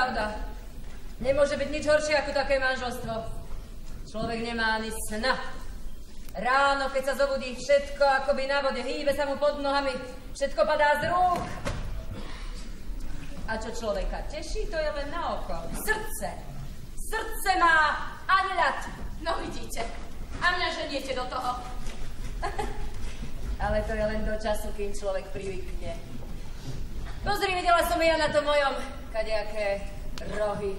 pravda. Nemôže byť nič horšie ako také manželstvo. Človek nemá ani sna. Ráno, keď sa zobudí, všetko akoby na vode, hýbe sa mu pod nohami, všetko padá z rúk. A čo človeka teší, to je len na oko. Srdce. Srdce má ani ľad. No vidíte. A mňa ženiete do toho. Ale to je len do času, kým človek privykne. Pozri, videla som ja na tom mojom kadejaké rohy.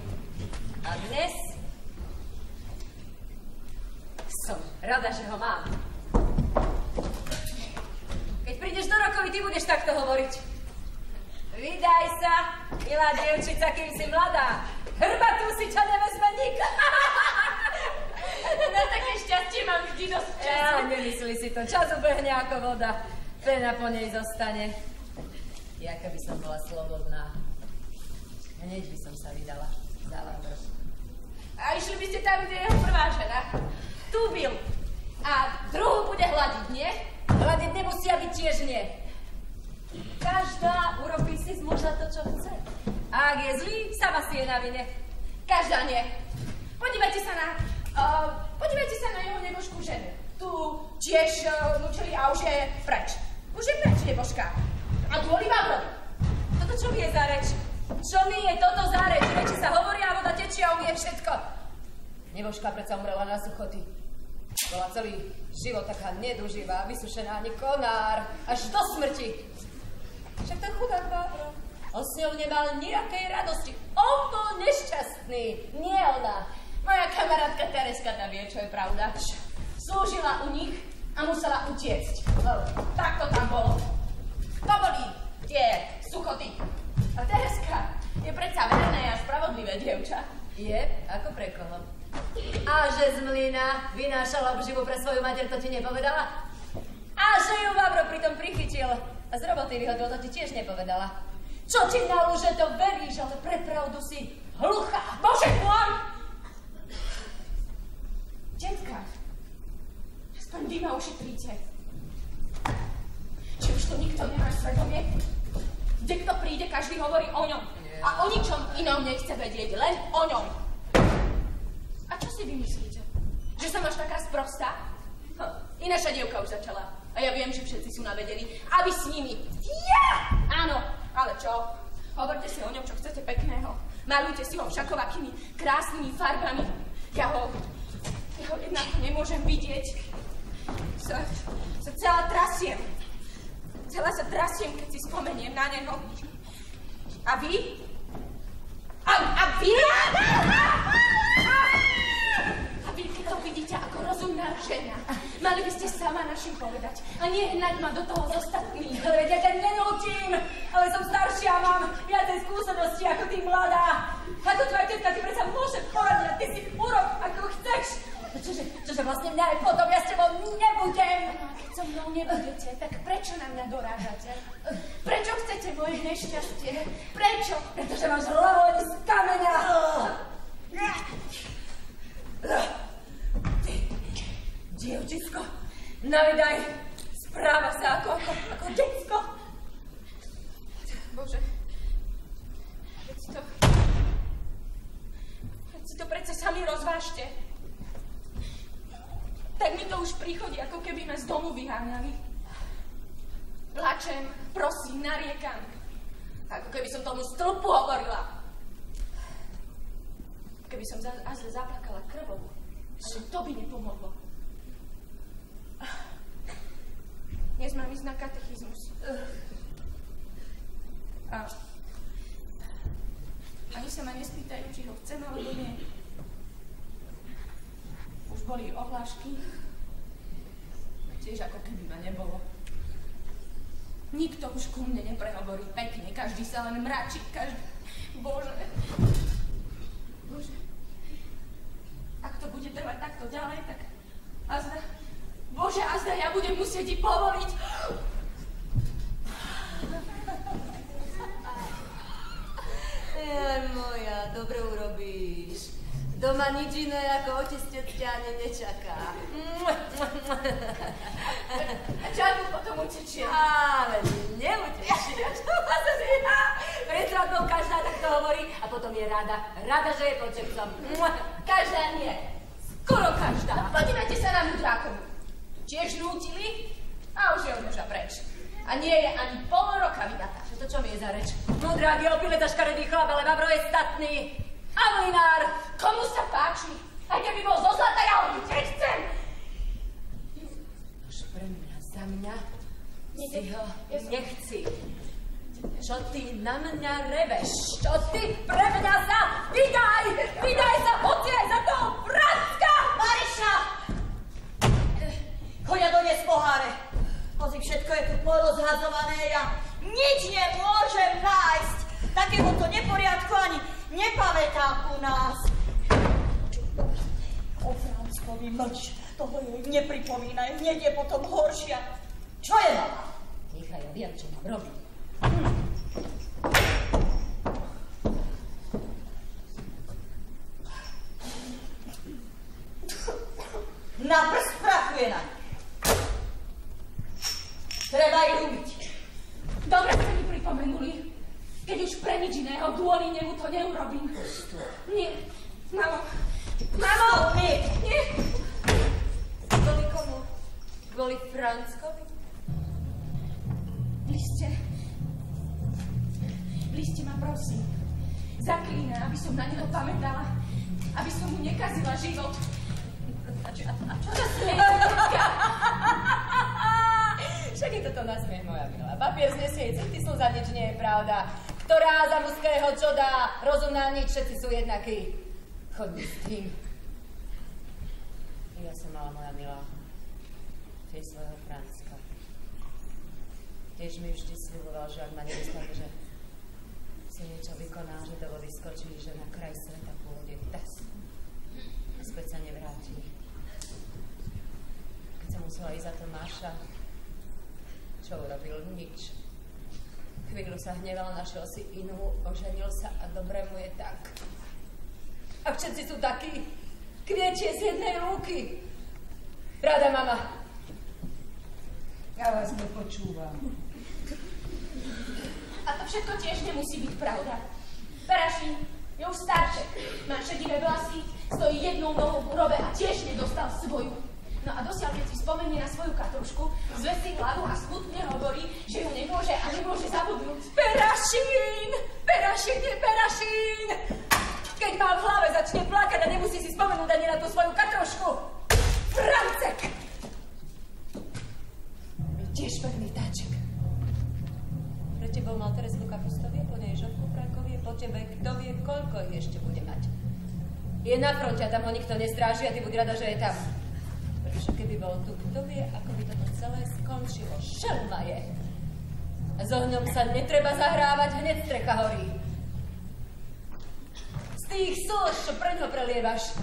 A dnes som rada, že ho mám. Keď prídeš do rokovi, ty budeš takto hovoriť. Vydaj sa, milá dievčica, kým si mladá. Hrbatu si ťa nevezme nikto. Na také šťastie mám vždy dosť času. Ja, nemyslí si to. Čas ubehne ako voda. Pena po nej zostane. Jaká by som bola slobodná. Hneď by som sa vydala za Vávru. A išli by ste tam, kde je jeho prvá žena. Tu byl. A druhú bude hľadiť, nie? Hľadiť nemusia byť tiež nie. Každá urobí si z muža to, čo chce. A ak je zlý, sama si je na vine. Každá nie. Podívajte sa na jeho nebožku ženu. Tu tiež vnúčili a už je preč. Už je preč nebožka. A kvôli Vávrovi. Toto čo mi je za reč? Čo mi je toto za reč? Reči sa hovoria, voda tečie a umie všetko. Nebožka predsa umrela na suchoty. Bola celý život taká neduživá, vysušená, ani konár. Až do smrti. Však ten chudák Vávro. On s ňou nemal nejakej radosti. On bol nešťastný. Nie ona. Moja kamarátka Tereska tam vie, čo je pravda. Slúžila u nich a musela utiecť. Tak to tam bolo. To boli tie suchoty. A Tereska je predsa verné a spravodlivé dievča. Je? Ako pre koho? A že z mlyna vynášala obživu pre svoju mater, to ti nepovedala? A že ju Vávro pritom prichytil a z roboty vyhodil, to ti tiež nepovedala? Čo ti nalúže, to veríš, ale pre pravdu si hluchá. Bože môj! Detka, aspoň vy ma ušetríte. Či už tu nikto nemá svedomie? Kde kto príde, každý hovorí o ňom. A o ničom inom nechce vedieť, len o ňom. A čo si vymyslíte? Že som až taká sprostá? I naša dievka už začala. A ja viem, že všetci sú navedení. A vy s nimi. Ja! Áno, ale čo? Hovorte si o ňom, čo chcete pekného. Malujte si ho všakovakými krásnymi farbami. Ja ho jednak nemôžem vidieť. Celá sa trasiem, keď si spomeniem na neho. A vy? A vy, keď to vidíte ako rozumná žena, mali by ste sama našim povedať. A nie hnať ma do toho z ostatných. Ja ťa nenútim, ale som staršia a mám viacej skúsenosti ako ty mladá. A to tvoja tetka ti predsa môže poradiť a ty si urob ako chceš. Čože vlastne mňa aj potom, ja s tebou nebudem. A keď so mnou nebudete, tak prečo na mňa dorážate? Prečo chcete moje nešťastie? Prečo? Pretože máš hlavu z kameňa. Ty, dievčisko, navidaj, správa sa ako decko. Bože, veď si to predsa sami rozvážte. Tak mi to už prichodí, ako keby ma z domu vyháňali. Plačem, prosím, nariekam. Ako keby som tomu stĺpu hovorila. Keby som azle zaplakala krvou, ale to by nepomohlo. Dnes mám ísť na katechizmus. A ani sa ma nespýtajú, či ho chcem alebo nie. Už boli ohlášky, tiež ako keby ma nebolo. Nikto už ku mne neprehovorí pekne, každý sa len mračí, každý... Bože. Ak to bude trvať takto ďalej, tak... Bože, ja budem musieť ti povoliť! Jaj moja, dobre urobíš. Doma nič iné ako otec ťa ani nečaká. A čo mu potom utečie? Ale neutečie. Preto, ako každá takto hovorí a potom je rada. Rada, že je pod čepcom. Každá nie. Skoro každá. No, podívajte sa na Mudrákovu. Tu tiež nútili a už je od muža preč. A nie je ani pol roka vydatá. To čo mi je za reč? Mudrák je opileta škaredý chlap, ale Vávro je statný. A mlinár, komu sa páči? Aj keby bol zo zlata, ja ho nechcem. Až pre mňa, za mňa si ho nechci. Čo ty na mňa reveš? Čo ty pre mňa sa vydaj! Vydaj sa, poď aj za toho Francka! Mariša! Chodia doniesť poháre. Hoci všetko je tu porozhadzované, ja nič nemôžem nájsť. Takéhoto neporiadku ani nepamätám u nás. O Francovi mlč, toho ju nepripomínaj, hneď je potom horšia. Čo je mama? Nechaj, ja viem, čo mám robiť. Na prst prachuje na ne. Treba ich ľúbiť. Dobre ste mi pripomenuli, keď už pre nič iného dôli nemu to neurobím. Nie, mamo, mamo, nie. Kvôli komu? Kvôli Franckovi? Liste ma prosím, zaklína, aby som na neho pamätala, aby som mu nekazila život. A čo to smieje? Však je toto nasmiech, moja milá. Papier znesie jej cesty slza, nič nie je pravda. Ktorá za mužského čo dá, rozumná nič, všetci sú jednakí. Chodí s tým. Ja som mala, moja milá, tiež svojho Francka. Tiež mi vždy sľuboval, že ak ma nedostanú, že si niečo vykoná, že do vody skočí, že na kraj sveta pôjde tas. A späť sa nevráti. Keď som musela ísť za Tomáša, čo urobil? Nič. Chvíľu sa hneval, našiel si inú, oženil sa a dobre mu je tak. A všetci sú takí, kvietie z jednej ruky. Rada, mama. Ja vás nepočúvam. A to všetko tiež nemusí byť pravda. Parašín je už starček, má šedivé vlasy, stojí jednou nohou v urobe a tiež nedostal svoju. No a dosiaľ, keď si spomenie na svoju Katrušku, zvesí hlavu a smutne hovorí, že ju nemôže a nemôže zabudnúť. Parašín! Parašín je Parašín! Keď má v hlave, začne plakať a nemusí si spomenúť ani na tú svoju Katrušku. Francek! Je tiež veľmi táček. Pre tebou mal Teresku Kapustovie, po nej Žovku Frankovie, po tebe kto vie, koľko ich ešte bude mať. Je na fronte a tam ho nikto nestráži a ty buď rada, že je tam. Pretože keby bol tu, kto vie, ako by toto celé skončilo. Šelma je. S ohňom sa netreba zahrávať, hneď strecha horí. Z tých slz, čo pre ňo prelievaš,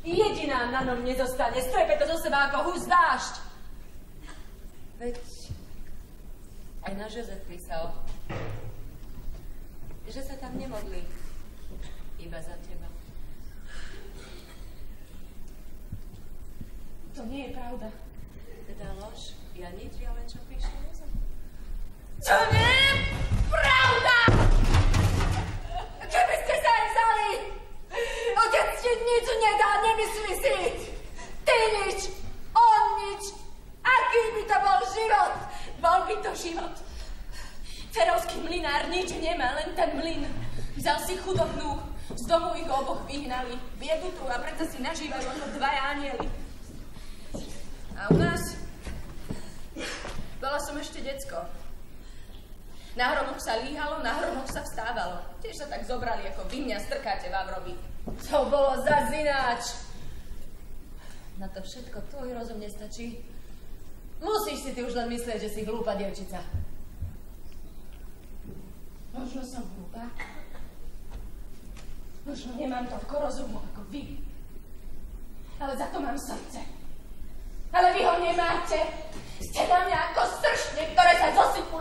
jediná na ňom nedostane, strepe to zo seba ako hus dážď. Veď aj na Jozef písal, že sa tam nemodlí, iba za teba. To nie je pravda. Teda lož, ja nič, ja len čo píše Jozef. To nie je pravda! Keby ste sa aj vzali, otec ti nič nedá, nemyslí si. Ty nič, on nič, aký by to bol život. Bol by to život. Ferovský mlinár nič nemá, len ten mlyn. Vzal si chudobnú, z domu ich oboch vyhnali. Biedu tu a preto si nažívajú ono dvaja anieli. A u nás? Bola som ešte decko. Na hromoch sa líhalo, na hromoch sa vstávalo. Tiež sa tak zobrali, ako vy mňa strkáte, Vávrovi. To bolo zas ináč. Na to všetko tvoj rozum nestačí. Musíš si ty už len myslieť, že si hlúpa dievčica. Možno som hlúpa. Možno nemám toľko rozumu ako vy. Ale za to mám srdce. Ale vy ho nemáte. Ste na mňa ako sršne, ktoré sa zosypí.